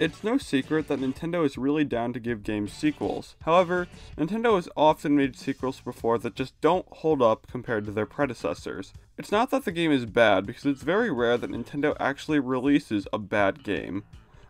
It's no secret that Nintendo is really down to give games sequels. However, Nintendo has often made sequels before that just don't hold up compared to their predecessors. It's not that the game is bad, because it's very rare that Nintendo actually releases a bad game.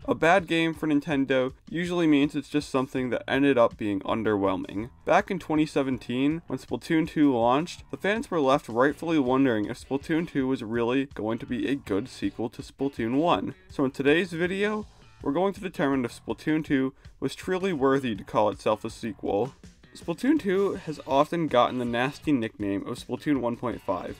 A bad game for Nintendo usually means it's just something that ended up being underwhelming. Back in 2017, when Splatoon 2 launched, the fans were left rightfully wondering if Splatoon 2 was really going to be a good sequel to Splatoon 1. So in today's video, we're going to determine if Splatoon 2 was truly worthy to call itself a sequel. Splatoon 2 has often gotten the nasty nickname of Splatoon 1.5.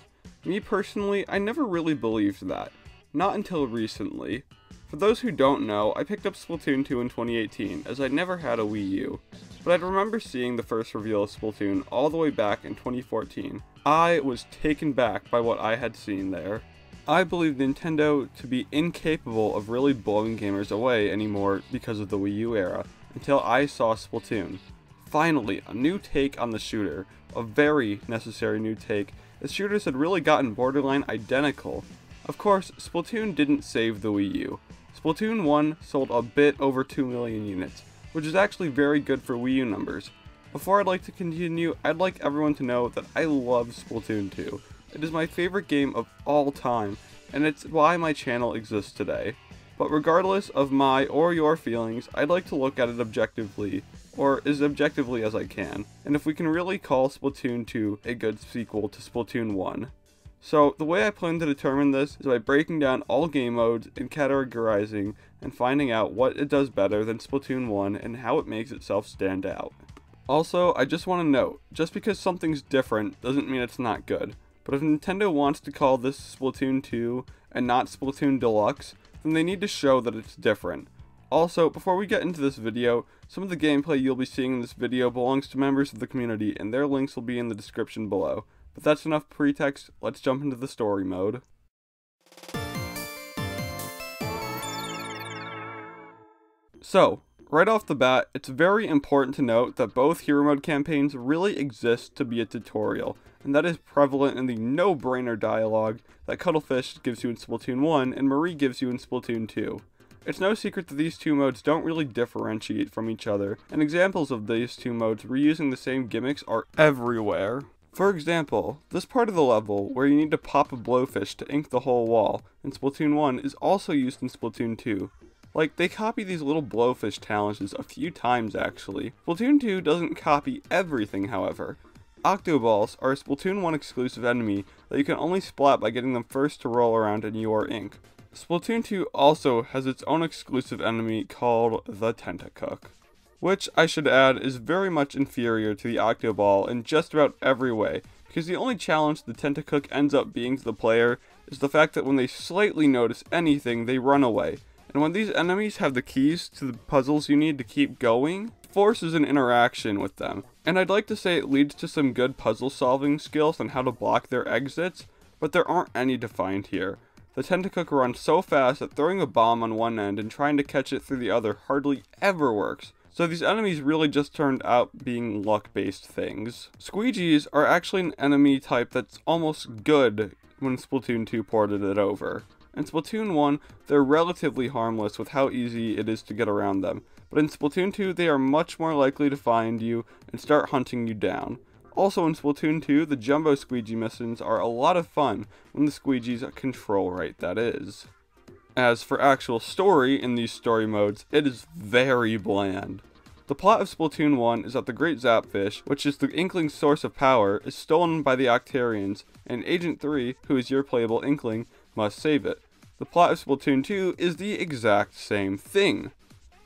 Me personally, I never really believed that. Not until recently. For those who don't know, I picked up Splatoon 2 in 2018, as I never had a Wii U, but I remember seeing the first reveal of Splatoon all the way back in 2014. I was taken back by what I had seen there. I believe Nintendo to be incapable of really blowing gamers away anymore because of the Wii U era, until I saw Splatoon. Finally, a new take on the shooter, a very necessary new take, as shooters had really gotten borderline identical. Of course, Splatoon didn't save the Wii U. Splatoon 1 sold a bit over 2 million units, which is actually very good for Wii U numbers. Before I'd like to continue, I'd like everyone to know that I love Splatoon 2. It is my favorite game of all time, and it's why my channel exists today. But regardless of my or your feelings, I'd like to look at it objectively, or as objectively as I can, and if we can really call Splatoon 2 a good sequel to Splatoon 1. So, the way I plan to determine this is by breaking down all game modes and categorizing and finding out what it does better than Splatoon 1 and how it makes itself stand out. Also, I just want to note, just because something's different doesn't mean it's not good, but if Nintendo wants to call this Splatoon 2 and not Splatoon Deluxe, then they need to show that it's different. Also, before we get into this video, some of the gameplay you'll be seeing in this video belongs to members of the community and their links will be in the description below. But that's enough pretext, let's jump into the story mode. So, right off the bat, it's very important to note that both hero mode campaigns really exist to be a tutorial, and that is prevalent in the no-brainer dialogue that Cuttlefish gives you in Splatoon 1 and Marie gives you in Splatoon 2. It's no secret that these two modes don't really differentiate from each other, and examples of these two modes reusing the same gimmicks are everywhere. For example, this part of the level, where you need to pop a blowfish to ink the whole wall, in Splatoon 1 is also used in Splatoon 2. Like, they copy these little blowfish challenges a few times actually. Splatoon 2 doesn't copy everything, however. Octoballs are a Splatoon 1 exclusive enemy that you can only splat by getting them first to roll around in your ink. Splatoon 2 also has its own exclusive enemy called the Tentacook, which, I should add, is very much inferior to the Octoball in just about every way, because the only challenge the Tentacook ends up being to the player is the fact that when they slightly notice anything, they run away. And when these enemies have the keys to the puzzles you need to keep going, it forces an interaction with them. And I'd like to say it leads to some good puzzle solving skills on how to block their exits, but there aren't any defined here. The Tentacook runs so fast that throwing a bomb on one end and trying to catch it through the other hardly ever works. So these enemies really just turned out being luck-based things. Squeegees are actually an enemy type that's almost good when Splatoon 2 ported it over. In Splatoon 1, they're relatively harmless with how easy it is to get around them, but in Splatoon 2 they are much more likely to find you and start hunting you down. Also in Splatoon 2, the Jumbo Squeegee missions are a lot of fun when the Squeegees control right, that is. As for actual story in these story modes, it is very bland. The plot of Splatoon 1 is that the Great Zapfish, which is the Inkling's source of power, is stolen by the Octarians, and Agent 3, who is your playable Inkling, must save it. The plot of Splatoon 2 is the exact same thing.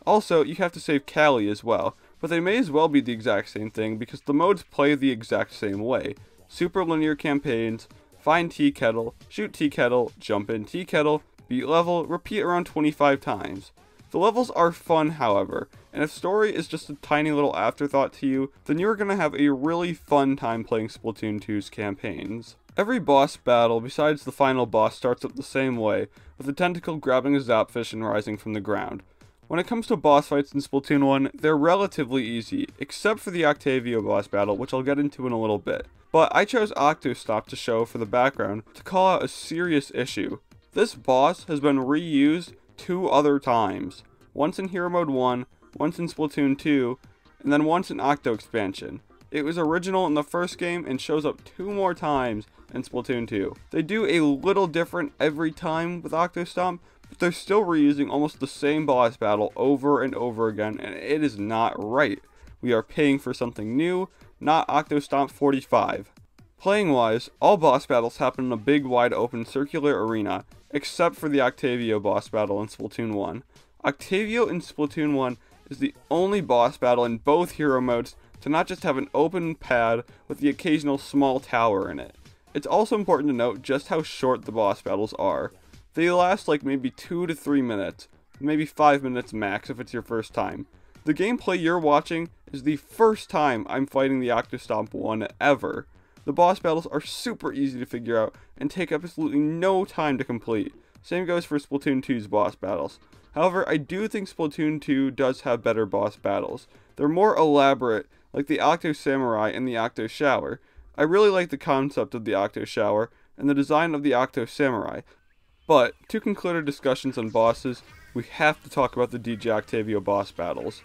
Also, you have to save Callie as well, but they may as well be the exact same thing because the modes play the exact same way. Super linear campaigns, find Tea Kettle, shoot Tea Kettle, jump in Tea Kettle, beat level, repeat around 25 times. The levels are fun, however, and if story is just a tiny little afterthought to you, then you're gonna have a really fun time playing Splatoon 2's campaigns. Every boss battle besides the final boss starts up the same way, with the Tentacle grabbing a Zapfish and rising from the ground. When it comes to boss fights in Splatoon 1, they're relatively easy, except for the Octavio boss battle, which I'll get into in a little bit. But I chose Octostop to show for the background to call out a serious issue. This boss has been reused two other times, once in Hero Mode 1, once in Splatoon 2, and then once in Octo Expansion. It was original in the first game and shows up 2 more times in Splatoon 2. They do a little different every time with Octo Stomp, but they're still reusing almost the same boss battle over and over again, and it is not right. We are paying for something new, not Octo Stomp 45. Playing wise, all boss battles happen in a big wide open circular arena, except for the Octavio boss battle in Splatoon 1. Octavio in Splatoon 1 is the only boss battle in both hero modes to not just have an open pad with the occasional small tower in it. It's also important to note just how short the boss battles are. They last like maybe 2 to 3 minutes, maybe 5 minutes max if it's your first time. The gameplay you're watching is the first time I'm fighting the Octo Stomp 1 ever. The boss battles are super easy to figure out and take absolutely no time to complete. Same goes for Splatoon 2's boss battles. However, I do think Splatoon 2 does have better boss battles. They're more elaborate, like the Octo Samurai and the Octo Shower. I really like the concept of the Octo Shower and the design of the Octo Samurai. But, to conclude our discussions on bosses, we have to talk about the DJ Octavio boss battles.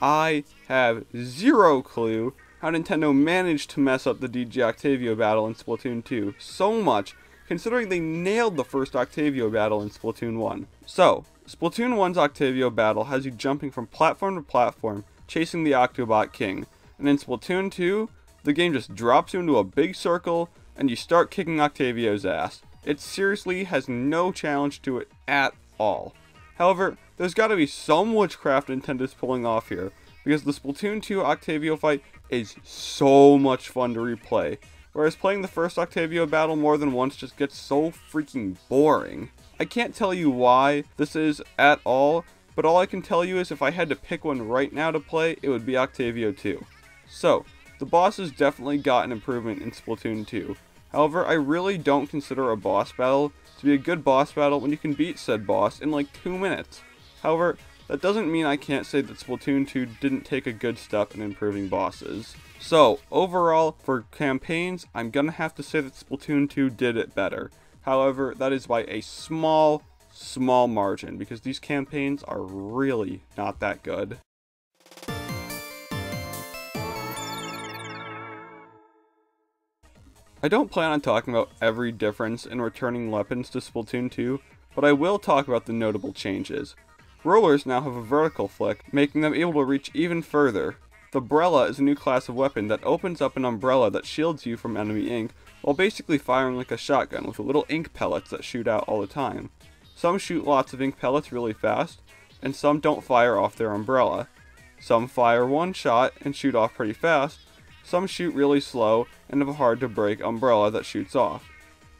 I have zero clue how Nintendo managed to mess up the DJ Octavio battle in Splatoon 2 so much, considering they nailed the first Octavio battle in Splatoon 1. So, Splatoon 1's Octavio battle has you jumping from platform to platform, chasing the Octobot King. And in Splatoon 2, the game just drops you into a big circle, and you start kicking Octavio's ass. It seriously has no challenge to it at all. However, there's gotta be some witchcraft Nintendo's pulling off here, because the Splatoon 2 Octavio fight is so much fun to replay, whereas playing the first Octavio battle more than once just gets so freaking boring. I can't tell you why this is at all, but all I can tell you is if I had to pick one right now to play, it would be Octavio 2. So, the bosses definitely got an improvement in Splatoon 2. However, I really don't consider a boss battle to be a good boss battle when you can beat said boss in like 2 minutes. However, that doesn't mean I can't say that Splatoon 2 didn't take a good step in improving bosses. So, overall, for campaigns, I'm gonna have to say that Splatoon 2 did it better. However, that is by a small margin, because these campaigns are really not that good. I don't plan on talking about every difference in returning weapons to Splatoon 2, but I will talk about the notable changes. Rollers now have a vertical flick, making them able to reach even further. The Brella is a new class of weapon that opens up an umbrella that shields you from enemy ink, while basically firing like a shotgun with little ink pellets that shoot out all the time. Some shoot lots of ink pellets really fast, and some don't fire off their umbrella. Some fire one shot and shoot off pretty fast, some shoot really slow and have a hard to break umbrella that shoots off.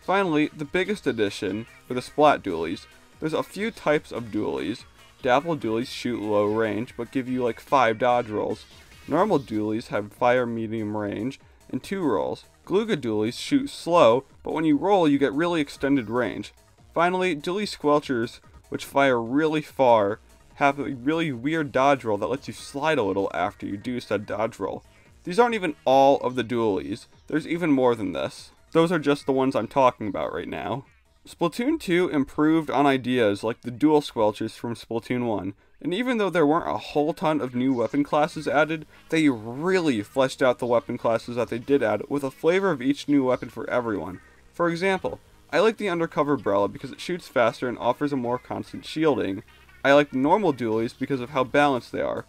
Finally, the biggest addition are the Splat Dualies. There's a few types of Dualies. Dapple Dualies shoot low range, but give you like 5 dodge rolls. Normal Dualies have fire medium range, and 2 rolls. Gluga Dualies shoot slow, but when you roll you get really extended range. Finally, Dualie Squelchers, which fire really far, have a really weird dodge roll that lets you slide a little after you do said dodge roll. These aren't even all of the Dualies, there's even more than this. Those are just the ones I'm talking about right now. Splatoon 2 improved on ideas like the Dual Squelchers from Splatoon 1, and even though there weren't a whole ton of new weapon classes added, they really fleshed out the weapon classes that they did add with a flavor of each new weapon for everyone. For example, I like the Undercover Brella because it shoots faster and offers a more constant shielding. I like the normal Dualies because of how balanced they are.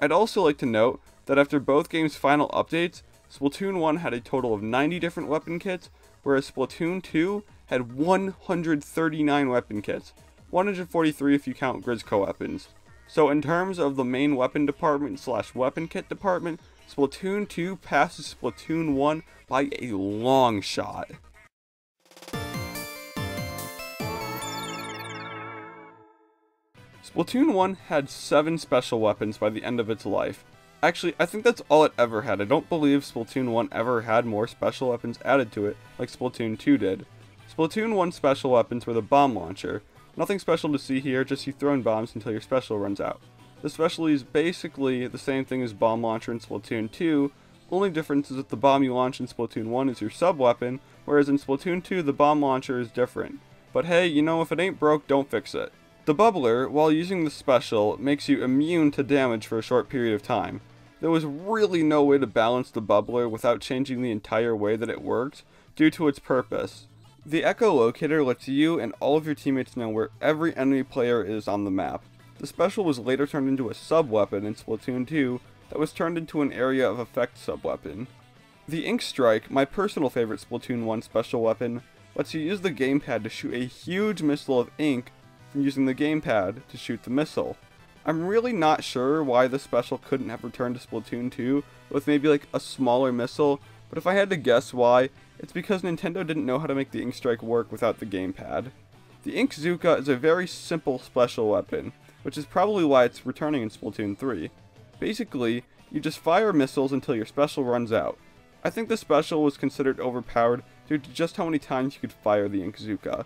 I'd also like to note that after both games' final updates, Splatoon 1 had a total of 90 different weapon kits, whereas Splatoon 2 had 139 weapon kits, 143 if you count Grisco weapons. So in terms of the main weapon department / weapon kit department, Splatoon 2 passes Splatoon 1 by a long shot. Splatoon 1 had 7 special weapons by the end of its life. Actually, I think that's all it ever had. I don't believe Splatoon 1 ever had more special weapons added to it like Splatoon 2 did. Splatoon 1 special weapons were the bomb launcher. Nothing special to see here, just you throwing bombs until your special runs out. The special is basically the same thing as bomb launcher in Splatoon 2, only difference is that the bomb you launch in Splatoon 1 is your sub-weapon, whereas in Splatoon 2 the bomb launcher is different. But hey, you know, if it ain't broke, don't fix it. The bubbler, while using the special, makes you immune to damage for a short period of time. There was really no way to balance the bubbler without changing the entire way that it worked due to its purpose. The echolocator lets you and all of your teammates know where every enemy player is on the map. The special was later turned into a sub-weapon in Splatoon 2 that was turned into an area of effect sub-weapon. The Ink Strike, my personal favorite Splatoon 1 special weapon, lets you use the gamepad to shoot a huge missile of ink from using the gamepad to shoot the missile. I'm really not sure why this special couldn't have returned to Splatoon 2 with maybe like a smaller missile, but if I had to guess why, it's because Nintendo didn't know how to make the Ink Strike work without the gamepad. The Ink Zuka is a very simple special weapon, which is probably why it's returning in Splatoon 3. Basically, you just fire missiles until your special runs out. I think the special was considered overpowered due to just how many times you could fire the Ink Zuka.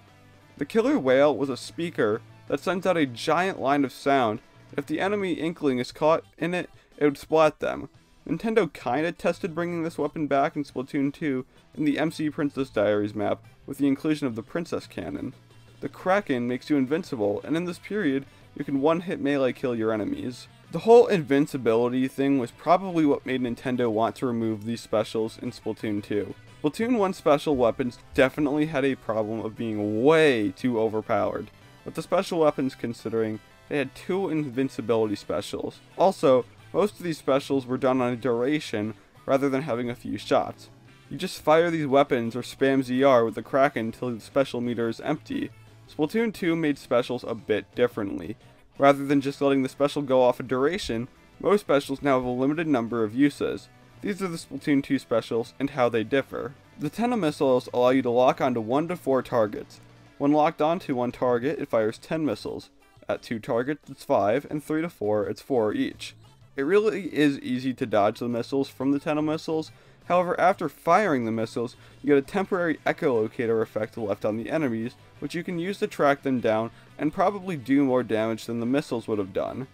The Killer Whale was a speaker that sends out a giant line of sound, and if the enemy Inkling is caught in it, it would splat them. Nintendo kinda tested bringing this weapon back in Splatoon 2 in the MC Princess Diaries map with the inclusion of the Princess Cannon. The Kraken makes you invincible, and in this period, you can one-hit melee kill your enemies. The whole invincibility thing was probably what made Nintendo want to remove these specials in Splatoon 2. Splatoon 1 special weapons definitely had a problem of being way too overpowered, with the special weapons considering they had two invincibility specials. Also, most of these specials were done on a duration rather than having a few shots. You just fire these weapons or spam ZR with the Kraken until the special meter is empty. Splatoon 2 made specials a bit differently. Rather than just letting the special go off a duration, most specials now have a limited number of uses. These are the Splatoon 2 specials and how they differ. The Tenna missiles allow you to lock onto 1 to 4 targets. When locked onto one target, it fires 10 missiles. At 2 targets, it's 5, and 3 to 4, it's 4 each. It really is easy to dodge the missiles from the Tenna missiles, however after firing the missiles, you get a temporary echolocator effect left on the enemies, which you can use to track them down and probably do more damage than the missiles would have done.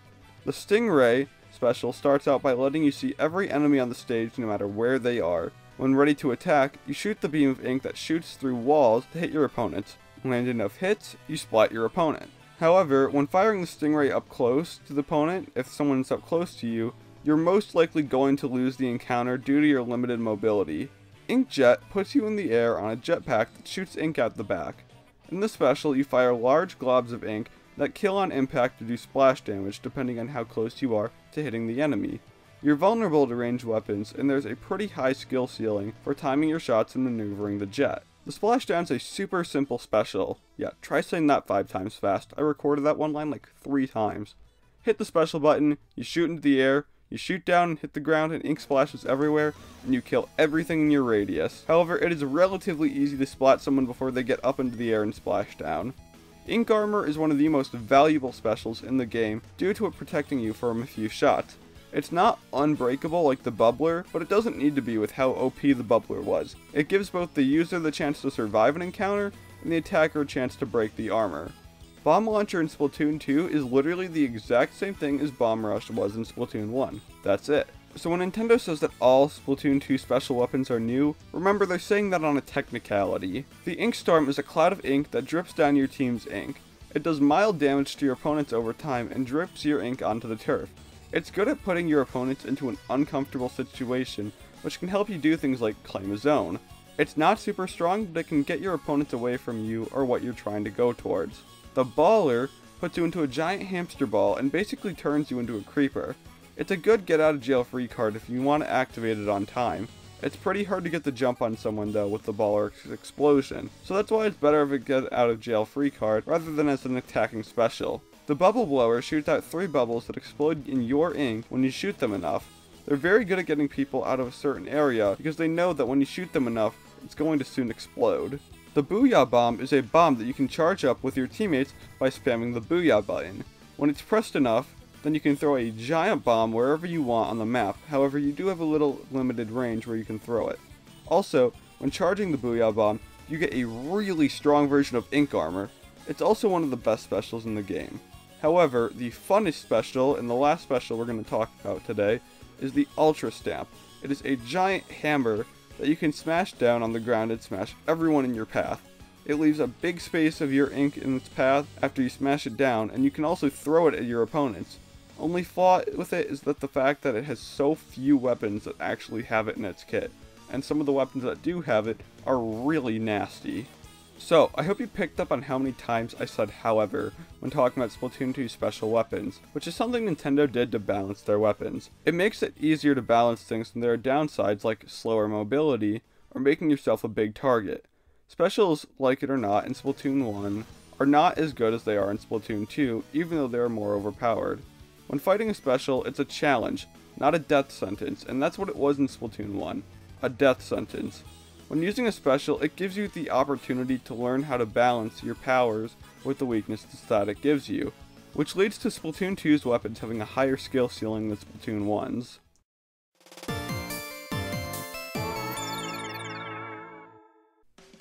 The Stingray special starts out by letting you see every enemy on the stage no matter where they are. When ready to attack, you shoot the beam of ink that shoots through walls to hit your opponent. Land enough hits, you splat your opponent. However, when firing the Stingray up close to the opponent, if someone's up close to you, you're most likely going to lose the encounter due to your limited mobility. Inkjet puts you in the air on a jetpack that shoots ink out the back. In this special, you fire large globs of ink that kill on impact to do splash damage depending on how close you are to hitting the enemy. You're vulnerable to ranged weapons, and there's a pretty high skill ceiling for timing your shots and maneuvering the jet. The splashdown's a super simple special. Yeah, try saying that 5 times fast. I recorded that one line like 3 times. Hit the special button, you shoot into the air, you shoot down and hit the ground and ink splashes everywhere, and you kill everything in your radius. However, it is relatively easy to splat someone before they get up into the air and splash down. Ink Armor is one of the most valuable specials in the game due to it protecting you from a few shots. It's not unbreakable like the bubbler, but it doesn't need to be with how OP the bubbler was. It gives both the user the chance to survive an encounter, and the attacker a chance to break the armor. Bomb Launcher in Splatoon 2 is literally the exact same thing as Bomb Rush was in Splatoon 1. That's it. So when Nintendo says that all Splatoon 2 special weapons are new, remember they're saying that on a technicality. The Ink Storm is a cloud of ink that drips down your team's ink. It does mild damage to your opponents over time and drips your ink onto the turf. It's good at putting your opponents into an uncomfortable situation, which can help you do things like claim a zone. It's not super strong, but it can get your opponents away from you or what you're trying to go towards. The Baller puts you into a giant hamster ball and basically turns you into a creeper. It's a good get out of jail free card if you want to activate it on time. It's pretty hard to get the jump on someone though with the Baller's explosion, so that's why it's better of a get out of jail free card rather than as an attacking special. The Bubble Blower shoots out 3 bubbles that explode in your ink when you shoot them enough. They're very good at getting people out of a certain area because they know that when you shoot them enough, it's going to soon explode. The Booyah Bomb is a bomb that you can charge up with your teammates by spamming the Booyah button. When it's pressed enough, then you can throw a giant bomb wherever you want on the map, however you do have a little limited range where you can throw it. Also, when charging the Booyah Bomb, you get a really strong version of Ink Armor. It's also one of the best specials in the game. However, the funnest special, and the last special we're going to talk about today, is the Ultra Stamp. It is a giant hammer that you can smash down on the ground and smash everyone in your path. It leaves a big space of your ink in its path after you smash it down, and you can also throw it at your opponents. Only flaw with it is that the fact that it has so few weapons that actually have it in its kit, and some of the weapons that do have it are really nasty. So, I hope you picked up on how many times I said however when talking about Splatoon 2 special weapons, which is something Nintendo did to balance their weapons. It makes it easier to balance things when there are downsides like slower mobility or making yourself a big target. Specials, like it or not, in Splatoon 1 are not as good as they are in Splatoon 2, even though they are more overpowered. When fighting a special, it's a challenge, not a death sentence, and that's what it was in Splatoon 1, a death sentence. When using a special, it gives you the opportunity to learn how to balance your powers with the weaknesses that it gives you, which leads to Splatoon 2's weapons having a higher skill ceiling than Splatoon 1's.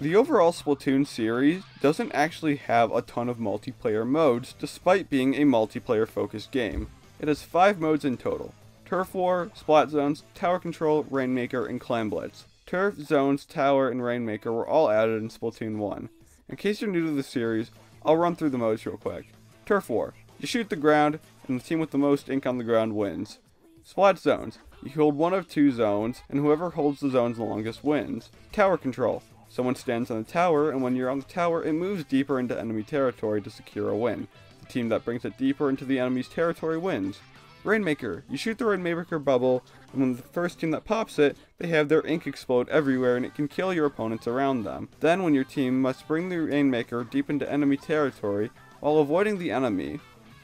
The overall Splatoon series doesn't actually have a ton of multiplayer modes, despite being a multiplayer-focused game. It has 5 modes in total: Turf War, Splat Zones, Tower Control, Rainmaker, and Clan Blitz. Turf, Zones, Tower, and Rainmaker were all added in Splatoon 1. In case you're new to the series, I'll run through the modes real quick. Turf War. You shoot the ground, and the team with the most ink on the ground wins. Splat Zones. You hold one of 2 zones, and whoever holds the zones the longest wins. Tower Control. Someone stands on the tower, and when you're on the tower, it moves deeper into enemy territory to secure a win. The team that brings it deeper into the enemy's territory wins. Rainmaker. You shoot the Rainmaker bubble, and when the first team that pops it, they have their ink explode everywhere and it can kill your opponents around them. Then when your team must bring the Rainmaker deep into enemy territory while avoiding the enemy.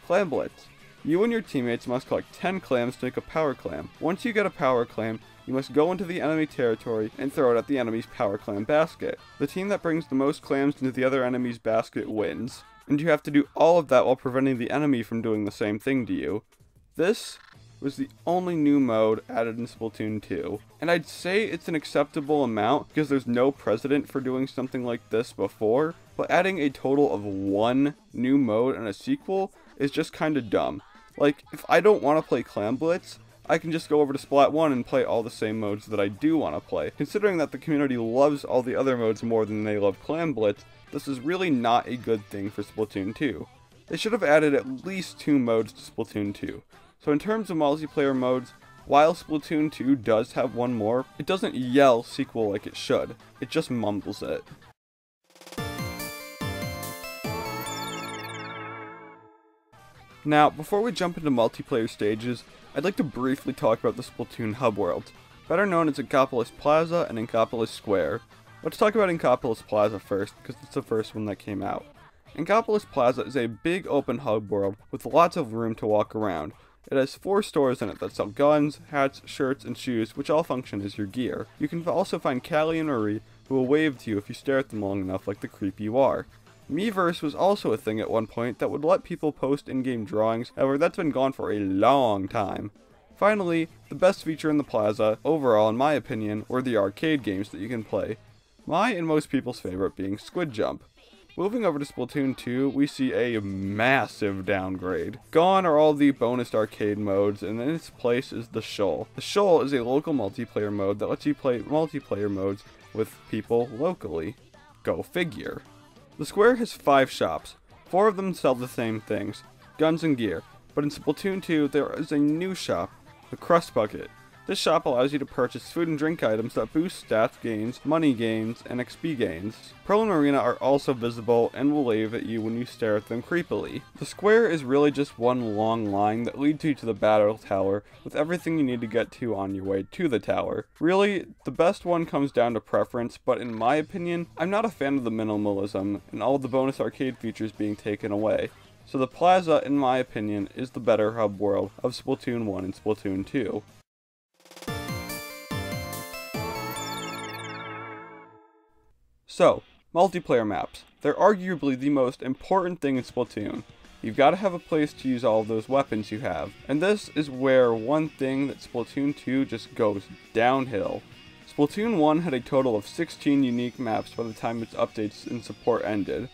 Clam Blitz. You and your teammates must collect 10 clams to make a power clam. Once you get a power clam, you must go into the enemy territory and throw it at the enemy's power clam basket. The team that brings the most clams into the other enemy's basket wins. And you have to do all of that while preventing the enemy from doing the same thing to you. This was the only new mode added in Splatoon 2, and I'd say it's an acceptable amount because there's no precedent for doing something like this before, but adding a total of 1 new mode and a sequel is just kinda dumb. Like, if I don't want to play Clan Blitz, I can just go over to Splat 1 and play all the same modes that I do want to play. Considering that the community loves all the other modes more than they love Clan Blitz, this is really not a good thing for Splatoon 2. They should have added at least 2 modes to Splatoon 2. So in terms of multiplayer modes, while Splatoon 2 does have 1 more, it doesn't yell sequel like it should, it just mumbles it. Now, before we jump into multiplayer stages, I'd like to briefly talk about the Splatoon hub world, better known as Inkopolis Plaza and Inkopolis Square. Let's talk about Inkopolis Plaza first, because it's the first one that came out. Inkopolis Plaza is a big open hub world with lots of room to walk around. It has 4 stores in it that sell guns, hats, shirts, and shoes, which all function as your gear. You can also find Callie and Marie, who will wave to you if you stare at them long enough like the creep you are. Miiverse was also a thing at one point that would let people post in-game drawings, however that's been gone for a long time. Finally, the best feature in the plaza, overall in my opinion, were the arcade games that you can play. My and most people's favorite being Squid Jump. Moving over to Splatoon 2, we see a massive downgrade. Gone are all the bonus arcade modes, and in its place is the Shoal. The Shoal is a local multiplayer mode that lets you play multiplayer modes with people locally. Go figure. The Square has 5 shops. 4 of them sell the same things, guns and gear, but in Splatoon 2 there is a new shop, the Crust Bucket. This shop allows you to purchase food and drink items that boost stats gains, money gains, and XP gains. Pearl and Marina are also visible and will wave at you when you stare at them creepily. The Square is really just one long line that leads you to the Battle Tower with everything you need to get to on your way to the tower. Really, the best one comes down to preference, but in my opinion, I'm not a fan of the minimalism and all of the bonus arcade features being taken away. So the plaza, in my opinion, is the better hub world of Splatoon 1 and Splatoon 2. So, multiplayer maps. They're arguably the most important thing in Splatoon. You've got to have a place to use all of those weapons you have. And this is where one thing that Splatoon 2 just goes downhill. Splatoon 1 had a total of 16 unique maps by the time its updates and support ended.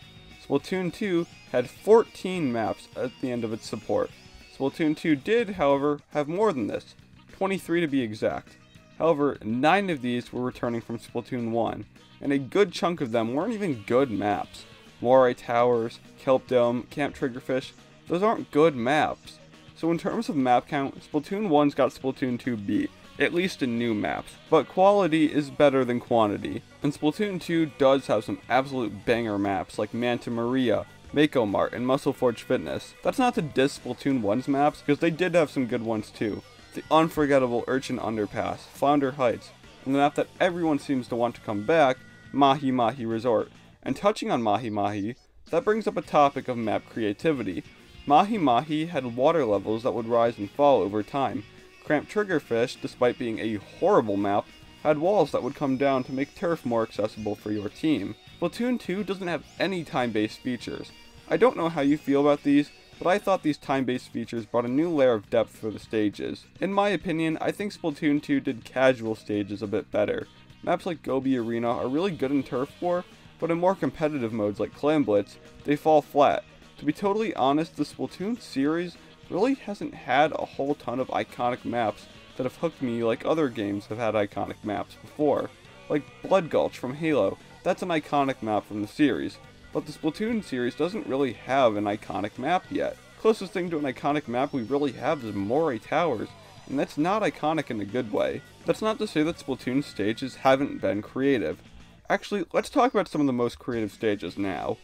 Splatoon 2 had 14 maps at the end of its support. Splatoon 2 did, however, have more than this, 23 to be exact. However, 9 of these were returning from Splatoon 1, and a good chunk of them weren't even good maps. Moray Towers, Kelp Dome, Camp Triggerfish, those aren't good maps. So in terms of map count, Splatoon 1's got Splatoon 2 beat, at least in new maps, but quality is better than quantity, and Splatoon 2 does have some absolute banger maps like Manta Maria, Mako Mart, and Muscle Forge Fitness. That's not to diss Splatoon 1's maps, because they did have some good ones too. The unforgettable Urchin Underpass, Flounder Heights, and the map that everyone seems to want to come back, Mahi Mahi Resort. And touching on Mahi Mahi, that brings up a topic of map creativity. Mahi Mahi had water levels that would rise and fall over time. Camp Triggerfish, despite being a horrible map, had walls that would come down to make turf more accessible for your team. Splatoon 2 doesn't have any time-based features. I don't know how you feel about these, but I thought these time-based features brought a new layer of depth for the stages. In my opinion, I think Splatoon 2 did casual stages a bit better. Maps like Gobi Arena are really good in Turf War, but in more competitive modes like Clan Blitz, they fall flat. To be totally honest, the Splatoon series really hasn't had a whole ton of iconic maps that have hooked me like other games have had iconic maps before. Like Blood Gulch from Halo, that's an iconic map from the series. But the Splatoon series doesn't really have an iconic map yet. Closest thing to an iconic map we really have is Moray Towers, and that's not iconic in a good way. That's not to say that Splatoon stages haven't been creative. Actually, let's talk about some of the most creative stages now.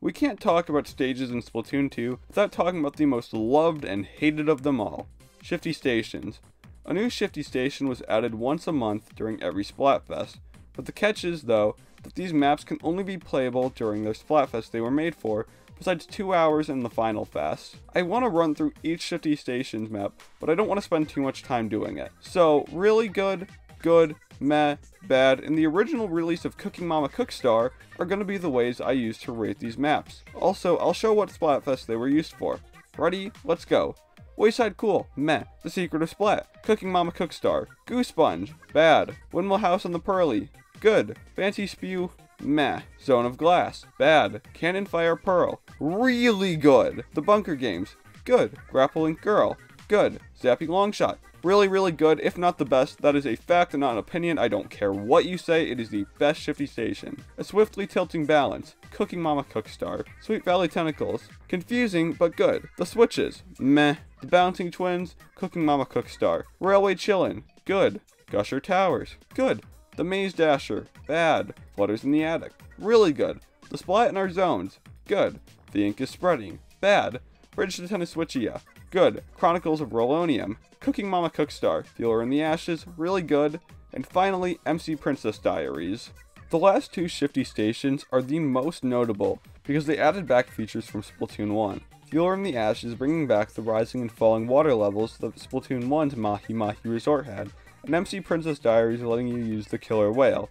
We can't talk about stages in Splatoon 2 without talking about the most loved and hated of them all, Shifty Stations. A new Shifty Station was added once a month during every Splatfest, but the catch is, though, that these maps can only be playable during their Splatfest they were made for, besides 2 hours in the final fest. I want to run through each Shifty Stations map, but I don't want to spend too much time doing it. So, really good, good, meh, bad, and the original release of Cooking Mama Cookstar are going to be the ways I use to rate these maps. Also, I'll show what Splatfest they were used for. Ready? Let's go. Wayside Cool, meh. The Secret of Splat, Cooking Mama Cookstar, Goose Sponge, bad. Windmill House on the Pearly, good. Fancy Spew, meh. Zone of Glass, bad. Cannon Fire Pearl, really good. The Bunker Games, good. Grapple Link Girl, good. Zappy Longshot, really, really good, if not the best. That is a fact and not an opinion. I don't care what you say, it is the best Shifty Station. A Swiftly Tilting Balance, Cooking Mama Cookstar, Sweet Valley Tentacles, confusing but good. The Switches, meh. The Bouncing Twins, Cooking Mama Cookstar. Railway Chillin', good. Gusher Towers, good. The Maze Dasher, bad. Flutters in the Attic, really good. The Splat in Our Zones, good. The Ink is Spreading, bad. Bridge to Tenniswitchia, good. Chronicles of Rolonium, Cooking Mama Cookstar. Fueler in the Ashes, really good. And finally, MC Princess Diaries. The last two Shifty Stations are the most notable because they added back features from Splatoon 1. Fueler in the Ashes bringing back the rising and falling water levels that Splatoon 1's Mahi Mahi Resort had, and MC Princess Diaries letting you use the killer whale.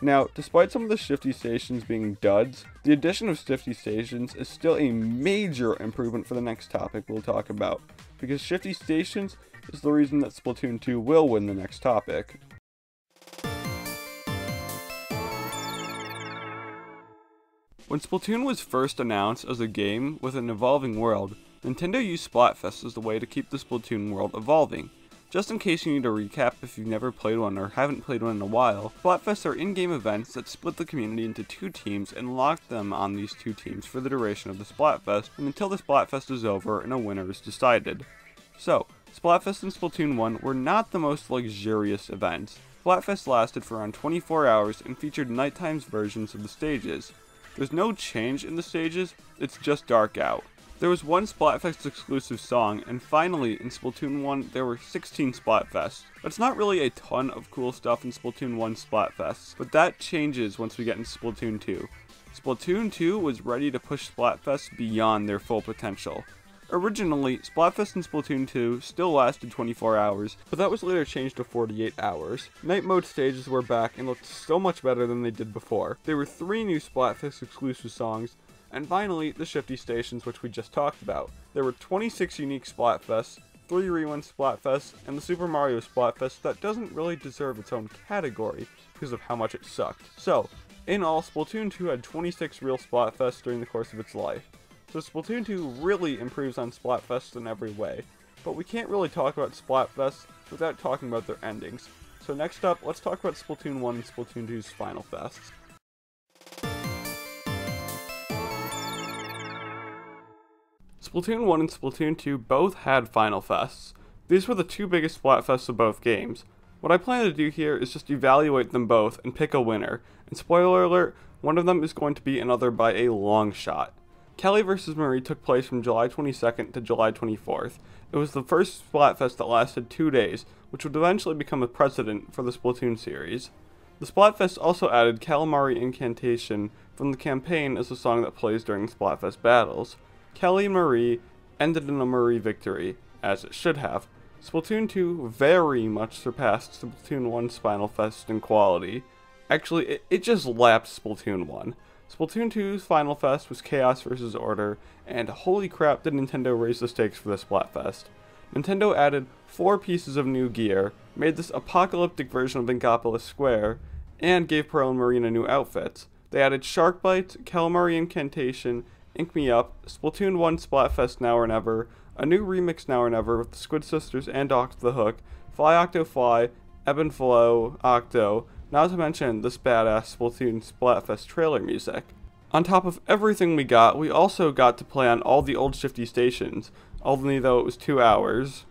Now, despite some of the Shifty Stations being duds, the addition of Shifty Stations is still a major improvement for the next topic we'll talk about, because Shifty Stations is the reason that Splatoon 2 will win the next topic. When Splatoon was first announced as a game with an evolving world, Nintendo used Splatfest as the way to keep the Splatoon world evolving. Just in case you need a recap if you've never played one or haven't played one in a while, Splatfests are in-game events that split the community into two teams and lock them on these two teams for the duration of the Splatfest and until the Splatfest is over and a winner is decided. So, Splatfest and Splatoon 1 were not the most luxurious events. Splatfest lasted for around 24 hours and featured nighttime versions of the stages. There's no change in the stages, it's just dark out. There was one Splatfest exclusive song, and finally, in Splatoon 1, there were 16 Splatfests. That's not really a ton of cool stuff in Splatoon 1 Splatfests, but that changes once we get into Splatoon 2. Splatoon 2 was ready to push Splatfests beyond their full potential. Originally, Splatfest in Splatoon 2 still lasted 24 hours, but that was later changed to 48 hours. Night mode stages were back and looked so much better than they did before. There were 3 new Splatfest exclusive songs, and finally, the Shifty Stations, which we just talked about. There were 26 unique Splatfests, 3 Rewind Splatfests, and the Super Mario Splatfest that doesn't really deserve its own category because of how much it sucked. So, in all, Splatoon 2 had 26 real Splatfests during the course of its life. So Splatoon 2 really improves on Splatfest in every way, but we can't really talk about Splatfest without talking about their endings. So next up, let's talk about Splatoon 1 and Splatoon 2's final fests. Splatoon 1 and Splatoon 2 both had final fests. These were the two biggest Splatfests of both games. What I plan to do here is just evaluate them both and pick a winner, and spoiler alert, one of them is going to be another by a long shot. Kelly vs. Marie took place from July 22nd to July 24th. It was the first Splatfest that lasted 2 days, which would eventually become a precedent for the Splatoon series. The Splatfest also added Calamari Incantation from the campaign as a song that plays during Splatfest battles. Kelly and Marie ended in a Marie victory, as it should have. Splatoon 2 very much surpassed Splatoon 1's Final Fest in quality. Actually, it just lapped Splatoon 1. Splatoon 2's Final Fest was Chaos vs. Order, and holy crap did Nintendo raise the stakes for this Splatfest. Nintendo added 4 pieces of new gear, made this apocalyptic version of Inkopolis Square, and gave Pearl and Marina new outfits. They added Shark Bites, Calamari Incantation, Ink Me Up, Splatoon 1 Splatfest Now or Never, a new remix Now or Never with the Squid Sisters and Octo the Hook, Fly Octo Fly, Ebb and Flow Octo, not to mention this badass Splatoon Splatfest trailer music. On top of everything we got, we also got to play on all the old Shifty Stations, only though it was 2 hours.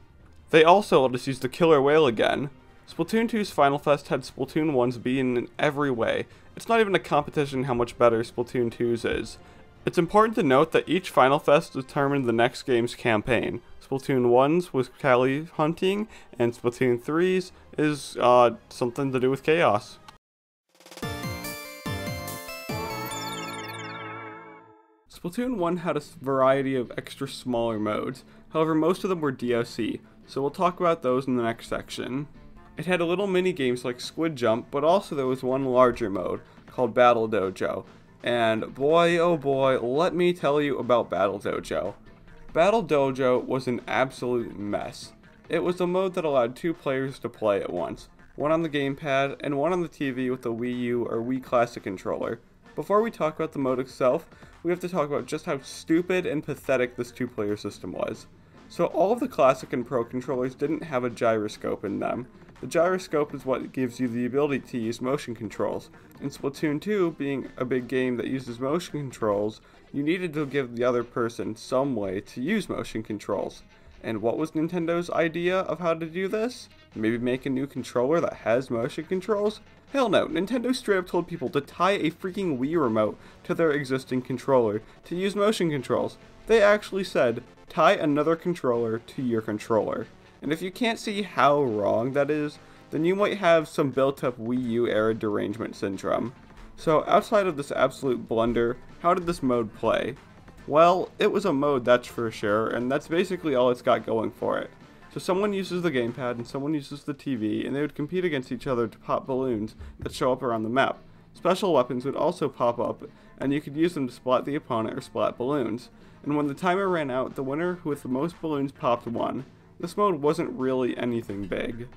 They also let us use the killer whale again. Splatoon 2's Final Fest had Splatoon 1's beaten in every way. It's not even a competition how much better Splatoon 2's is. It's important to note that each Final Fest determined the next game's campaign. Splatoon 1's was Cali hunting, and Splatoon 3's is something to do with chaos. Splatoon 1 had a variety of extra smaller modes, however most of them were DLC, so we'll talk about those in the next section. It had little mini games like Squid Jump, but also there was one larger mode called Battle Dojo. And boy oh boy, let me tell you about Battle Dojo. Battle Dojo was an absolute mess. It was a mode that allowed 2 players to play at once, one on the gamepad and one on the TV with the Wii U or Wii Classic controller. Before we talk about the mode itself, we have to talk about just how stupid and pathetic this 2-player system was. So all of the Classic and Pro controllers didn't have a gyroscope in them. The gyroscope is what gives you the ability to use motion controls. In Splatoon 2, being a big game that uses motion controls, you needed to give the other person some way to use motion controls. And what was Nintendo's idea of how to do this? Maybe make a new controller that has motion controls? Hell no, Nintendo straight up told people to tie a freaking Wii remote to their existing controller to use motion controls. They actually said, tie another controller to your controller. And if you can't see how wrong that is, then you might have some built-up Wii U era derangement syndrome. So outside of this absolute blunder, how did this mode play? Well, it was a mode, that's for sure, and that's basically all it's got going for it. So someone uses the gamepad and someone uses the TV, and they would compete against each other to pop balloons that show up around the map. Special weapons would also pop up, and you could use them to splat the opponent or splat balloons. And when the timer ran out, the winner with the most balloons popped won. This mode wasn't really anything big.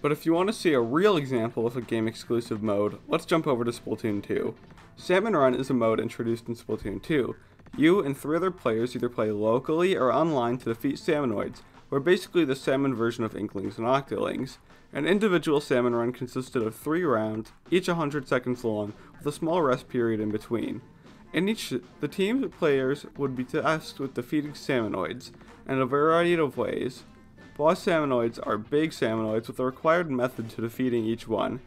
But if you want to see a real example of a game exclusive mode, let's jump over to Splatoon 2. Salmon Run is a mode introduced in Splatoon 2. You and 3 other players either play locally or online to defeat salmonoids, who are basically the salmon version of inklings and octolings. An individual Salmon Run consisted of 3 rounds, each 100 seconds long, with a small rest period in between. In each, the team players would be tasked with defeating salmonoids in a variety of ways. Boss salmonoids are big salmonoids with the required method to defeating each one.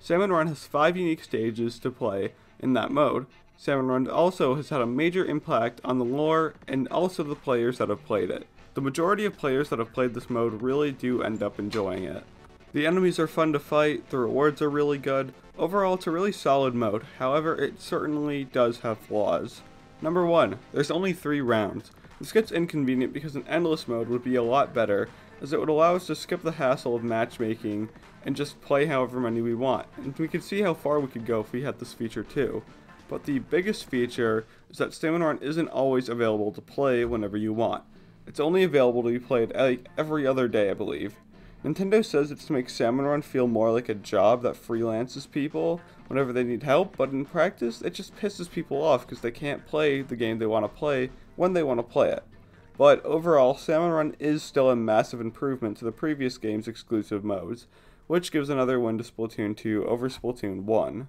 Salmon Run has 5 unique stages to play in that mode. Salmon Run also has had a major impact on the lore and also the players that have played it. The majority of players that have played this mode really do end up enjoying it. The enemies are fun to fight, the rewards are really good. Overall, it's a really solid mode, however it certainly does have flaws. Number 1, there's only 3 rounds. This gets inconvenient because an endless mode would be a lot better, as it would allow us to skip the hassle of matchmaking and just play however many we want, and we could see how far we could go if we had this feature too. But the biggest feature is that Salmon Run isn't always available to play whenever you want. It's only available to be played every other day, I believe. Nintendo says it's to make Salmon Run feel more like a job that freelances people whenever they need help, but in practice, it just pisses people off because they can't play the game they want to play when they want to play it. But overall, Salmon Run is still a massive improvement to the previous game's exclusive modes, which gives another win to Splatoon 2 over Splatoon 1.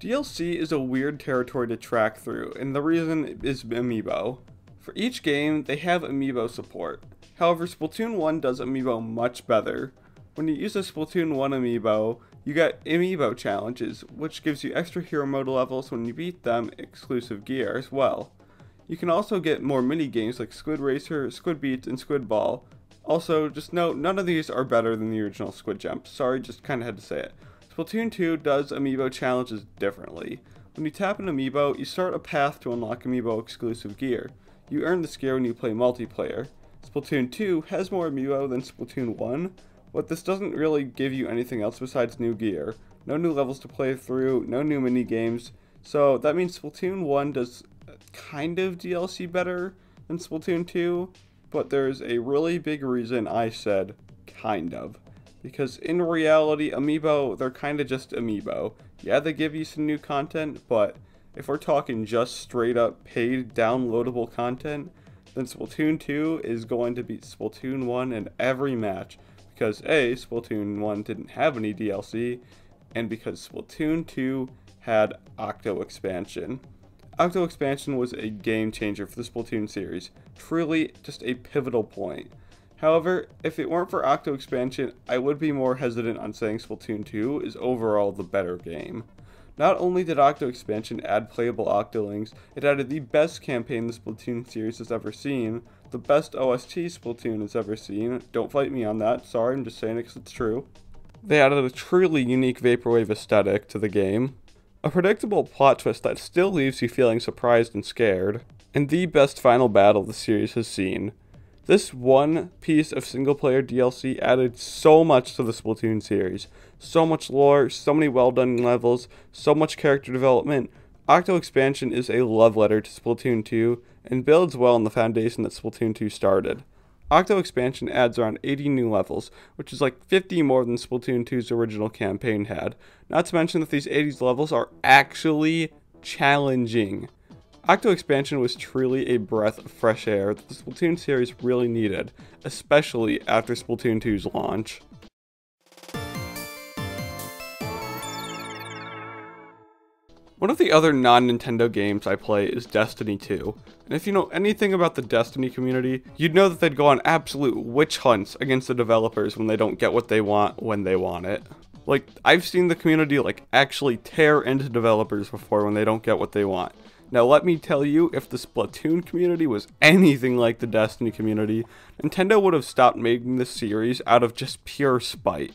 DLC is a weird territory to track through, and the reason is amiibo. For each game, they have amiibo support. However, Splatoon 1 does amiibo much better. When you use a Splatoon 1 amiibo, you get amiibo challenges, which gives you extra hero mode levels when you beat them, exclusive gear as well. You can also get more mini games like Squid Racer, Squid Beats, and Squid Ball. Also, just note, none of these are better than the original Squid Jump. Sorry, just kinda had to say it. Splatoon 2 does amiibo challenges differently. When you tap an amiibo, you start a path to unlock amiibo exclusive gear. You earn this gear when you play multiplayer. Splatoon 2 has more amiibo than Splatoon 1, but this doesn't really give you anything else besides new gear. No new levels to play through, no new mini games, so that means Splatoon 1 does kind of DLC better than Splatoon 2, but there's a really big reason I said kind of. Because in reality, amiibo, they're kind of just amiibo. Yeah, they give you some new content, but if we're talking just straight up paid downloadable content, then Splatoon 2 is going to beat Splatoon 1 in every match because A, Splatoon 1 didn't have any DLC, and because Splatoon 2 had Octo Expansion. Octo Expansion was a game changer for the Splatoon series, truly just a pivotal point. However, if it weren't for Octo Expansion, I would be more hesitant on saying Splatoon 2 is overall the better game. Not only did Octo Expansion add playable Octolings, it added the best campaign the Splatoon series has ever seen, the best OST Splatoon has ever seen, don't fight me on that, sorry, I'm just saying it because it's true. They added a truly unique vaporwave aesthetic to the game, a predictable plot twist that still leaves you feeling surprised and scared, and the best final battle the series has seen. This one piece of single-player DLC added so much to the Splatoon series. So much lore, so many well-done levels, so much character development. Octo Expansion is a love letter to Splatoon 2, and builds well on the foundation that Splatoon 2 started. Octo Expansion adds around 80 new levels, which is like 50 more than Splatoon 2's original campaign had. Not to mention that these 80 levels are actually challenging. Octo Expansion was truly a breath of fresh air that the Splatoon series really needed, especially after Splatoon 2's launch. One of the other non-Nintendo games I play is Destiny 2, and if you know anything about the Destiny community, you'd know that they'd go on absolute witch hunts against the developers when they don't get what they want when they want it. Like, I've seen the community actually tear into developers before when they don't get what they want. Now let me tell you, if the Splatoon community was anything like the Destiny community, Nintendo would have stopped making this series out of just pure spite.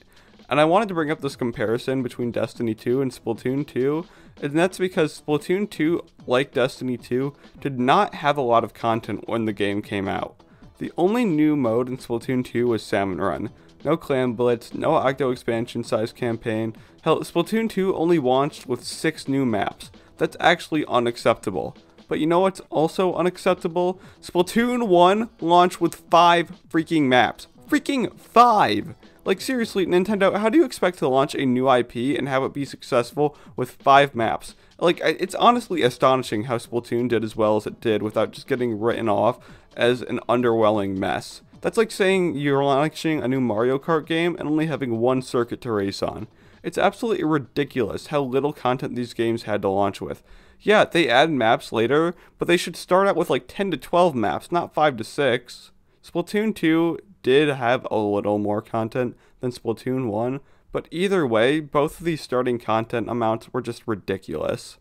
And I wanted to bring up this comparison between Destiny 2 and Splatoon 2, and that's because Splatoon 2, like Destiny 2, did not have a lot of content when the game came out. The only new mode in Splatoon 2 was Salmon Run. No Clan Blitz, no Octo Expansion size campaign. Hell, Splatoon 2 only launched with 6 new maps. That's actually unacceptable. But you know what's also unacceptable? Splatoon 1 launched with 5 freaking maps. Freaking 5! Like seriously, Nintendo, how do you expect to launch a new IP and have it be successful with 5 maps? Like, it's honestly astonishing how Splatoon did as well as it did without just getting written off as an underwhelming mess. That's like saying you're launching a new Mario Kart game and only having 1 circuit to race on. It's absolutely ridiculous how little content these games had to launch with. Yeah, they add maps later, but they should start out with like 10 to 12 maps, not 5 to 6. Splatoon 2 did have a little more content than Splatoon 1, but either way, both of these starting content amounts were just ridiculous.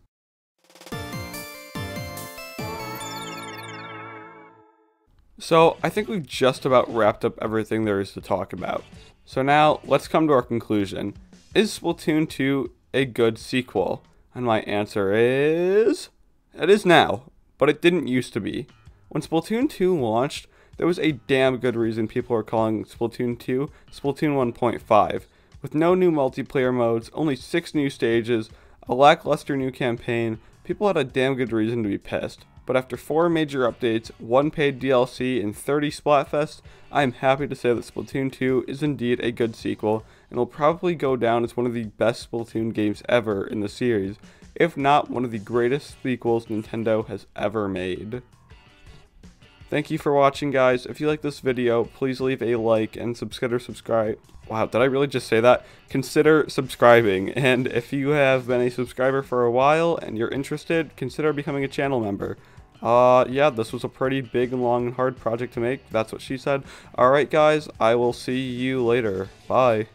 So, I think we've just about wrapped up everything there is to talk about. So now, let's come to our conclusion. Is Splatoon 2 a good sequel? And my answer is... it is now, but it didn't used to be. When Splatoon 2 launched, there was a damn good reason people were calling Splatoon 2 Splatoon 1.5. With no new multiplayer modes, only 6 new stages, a lackluster new campaign, people had a damn good reason to be pissed. but after 4 major updates, 1 paid DLC, and 30 Splatfest, I am happy to say that Splatoon 2 is indeed a good sequel, and will probably go down as one of the best Splatoon games ever in the series, if not one of the greatest sequels Nintendo has ever made. Thank you for watching, guys. If you like this video, please leave a like and subscribe. Wow, did I really just say that? Consider subscribing, and if you have been a subscriber for a while and you're interested, consider becoming a channel member. Yeah, this was a pretty big and long and hard project to make. That's what she said. Alright guys, I will see you later. Bye.